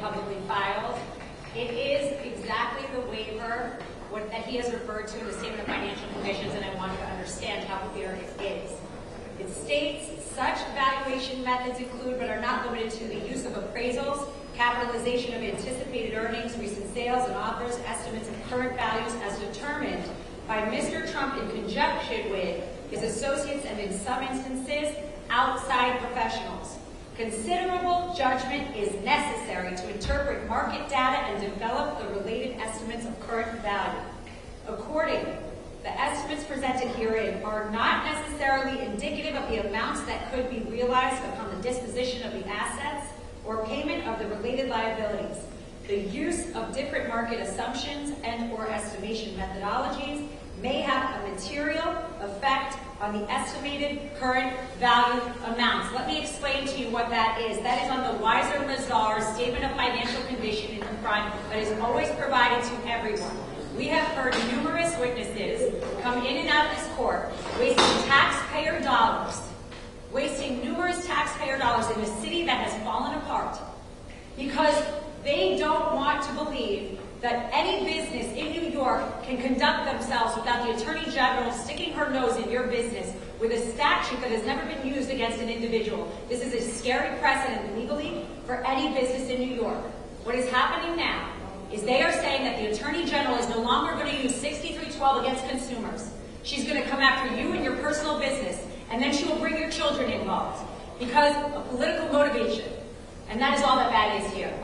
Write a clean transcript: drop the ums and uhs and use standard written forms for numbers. publicly filed. It is exactly the waiver that he has referred to in the Statement of Financial Conditions, and I want you to understand how clear it is. It states such valuation methods include but are not limited to the use of appraisals, capitalization of anticipated earnings, recent sales, and authors' estimates of current values as determined by Mr. Trump in conjunction with his associates and, in some instances, outside professionals. Considerable judgment is necessary to interpret market data and develop the related estimates of current value. Accordingly, the estimates presented herein are not necessarily indicative of the amounts that could be realized upon the disposition of the assets or payment of the related liabilities. The use of different market assumptions and/or estimation methodologies may have a material effect on the estimated current value amounts. Let me explain to you what that is. That is on the Weiser-Lazar Statement of Financial Condition in the front, but is always provided to everyone. We have heard numerous witnesses come in and out of this court wasting taxpayer dollars, wasting numerous taxpayer dollars in a city that has fallen apart because they don't want to believe that any business in New York can conduct themselves without the Attorney General sticking her nose in your business with a statute that has never been used against an individual. This is a scary precedent legally for any business in New York. What is happening now is they are saying that the Attorney General is no longer going to use 6312 against consumers. She's going to come after you and your personal business, and then she will bring your children involved because of political motivation. And that is all that is here.